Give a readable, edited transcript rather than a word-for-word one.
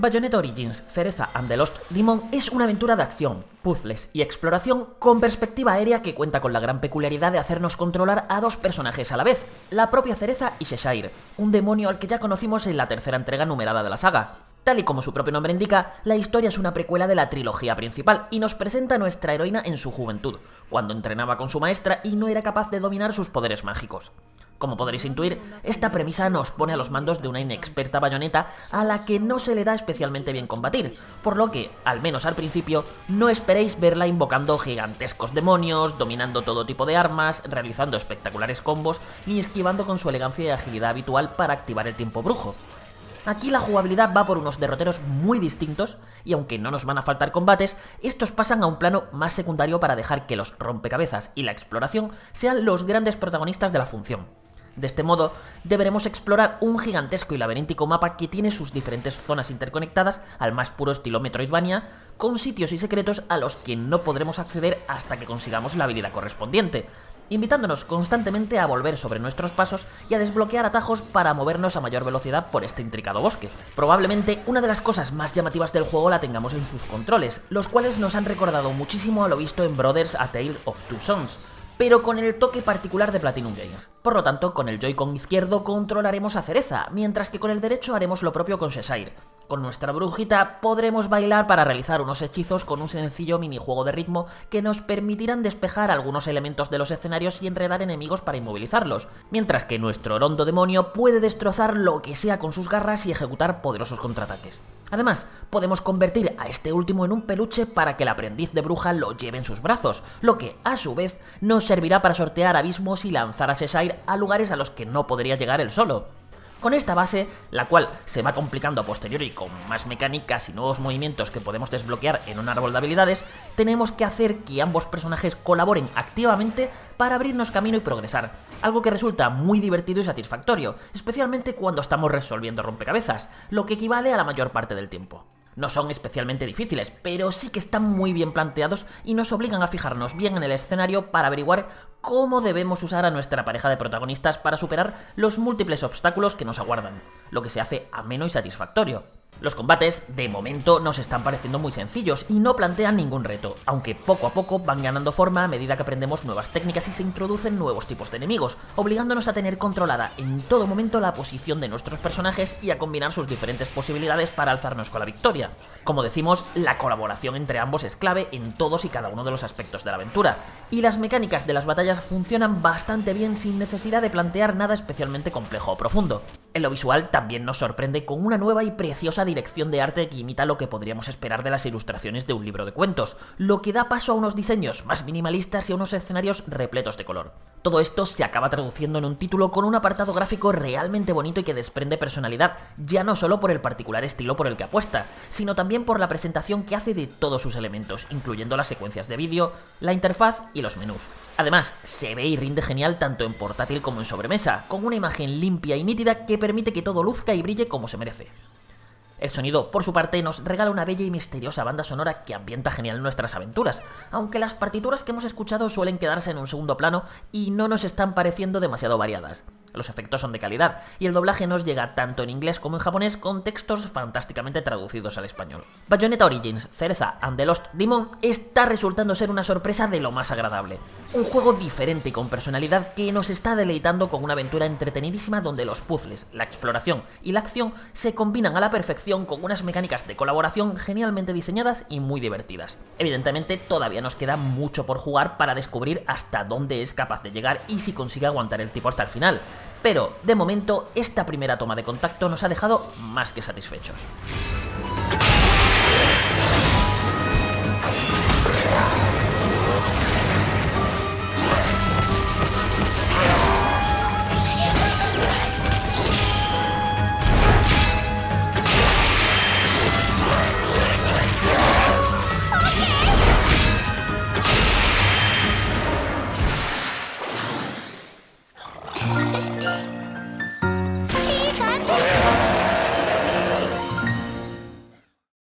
Bayonetta Origins, Cereza and the Lost Demon es una aventura de acción, puzzles y exploración con perspectiva aérea que cuenta con la gran peculiaridad de hacernos controlar a dos personajes a la vez, la propia Cereza y Cheshire, un demonio al que ya conocimos en la tercera entrega numerada de la saga. Tal y como su propio nombre indica, la historia es una precuela de la trilogía principal y nos presenta a nuestra heroína en su juventud, cuando entrenaba con su maestra y no era capaz de dominar sus poderes mágicos. Como podréis intuir, esta premisa nos pone a los mandos de una inexperta Bayonetta a la que no se le da especialmente bien combatir, por lo que, al menos al principio, no esperéis verla invocando gigantescos demonios, dominando todo tipo de armas, realizando espectaculares combos y esquivando con su elegancia y agilidad habitual para activar el tiempo brujo. Aquí la jugabilidad va por unos derroteros muy distintos y aunque no nos van a faltar combates, estos pasan a un plano más secundario para dejar que los rompecabezas y la exploración sean los grandes protagonistas de la función. De este modo, deberemos explorar un gigantesco y laberíntico mapa que tiene sus diferentes zonas interconectadas al más puro estilo Metroidvania, con sitios y secretos a los que no podremos acceder hasta que consigamos la habilidad correspondiente, invitándonos constantemente a volver sobre nuestros pasos y a desbloquear atajos para movernos a mayor velocidad por este intricado bosque. Probablemente una de las cosas más llamativas del juego la tengamos en sus controles, los cuales nos han recordado muchísimo a lo visto en Brothers: A Tale of Two Sons, pero con el toque particular de Platinum Games. Por lo tanto, con el Joy-Con izquierdo controlaremos a Cereza, mientras que con el derecho haremos lo propio con Sesair. Con nuestra brujita podremos bailar para realizar unos hechizos con un sencillo minijuego de ritmo que nos permitirán despejar algunos elementos de los escenarios y enredar enemigos para inmovilizarlos, mientras que nuestro orondo demonio puede destrozar lo que sea con sus garras y ejecutar poderosos contraataques. Además, podemos convertir a este último en un peluche para que el aprendiz de bruja lo lleve en sus brazos, lo que, a su vez, nos servirá para sortear abismos y lanzar a Sesair a lugares a los que no podría llegar él solo. Con esta base, la cual se va complicando a posteriori con más mecánicas y nuevos movimientos que podemos desbloquear en un árbol de habilidades, tenemos que hacer que ambos personajes colaboren activamente para abrirnos camino y progresar, algo que resulta muy divertido y satisfactorio, especialmente cuando estamos resolviendo rompecabezas, lo que equivale a la mayor parte del tiempo. No son especialmente difíciles, pero sí que están muy bien planteados y nos obligan a fijarnos bien en el escenario para averiguar cómo debemos usar a nuestra pareja de protagonistas para superar los múltiples obstáculos que nos aguardan, lo que se hace ameno y satisfactorio. Los combates, de momento, nos están pareciendo muy sencillos y no plantean ningún reto, aunque poco a poco van ganando forma a medida que aprendemos nuevas técnicas y se introducen nuevos tipos de enemigos, obligándonos a tener controlada en todo momento la posición de nuestros personajes y a combinar sus diferentes posibilidades para alzarnos con la victoria. Como decimos, la colaboración entre ambos es clave en todos y cada uno de los aspectos de la aventura, y las mecánicas de las batallas funcionan bastante bien sin necesidad de plantear nada especialmente complejo o profundo. En lo visual también nos sorprende con una nueva y preciosa dirección de arte que imita lo que podríamos esperar de las ilustraciones de un libro de cuentos, lo que da paso a unos diseños más minimalistas y a unos escenarios repletos de color. Todo esto se acaba traduciendo en un título con un apartado gráfico realmente bonito y que desprende personalidad, ya no solo por el particular estilo por el que apuesta, sino también por la presentación que hace de todos sus elementos, incluyendo las secuencias de vídeo, la interfaz y los menús. Además, se ve y rinde genial tanto en portátil como en sobremesa, con una imagen limpia y nítida que permite que todo luzca y brille como se merece. El sonido, por su parte, nos regala una bella y misteriosa banda sonora que ambienta genial nuestras aventuras, aunque las partituras que hemos escuchado suelen quedarse en un segundo plano y no nos están pareciendo demasiado variadas. Los efectos son de calidad y el doblaje nos llega tanto en inglés como en japonés con textos fantásticamente traducidos al español. Bayonetta Origins, Cereza and the Lost Demon está resultando ser una sorpresa de lo más agradable. Un juego diferente y con personalidad que nos está deleitando con una aventura entretenidísima donde los puzzles, la exploración y la acción se combinan a la perfección con unas mecánicas de colaboración genialmente diseñadas y muy divertidas. Evidentemente, todavía nos queda mucho por jugar para descubrir hasta dónde es capaz de llegar y si consigue aguantar el tipo hasta el final, pero de momento esta primera toma de contacto nos ha dejado más que satisfechos.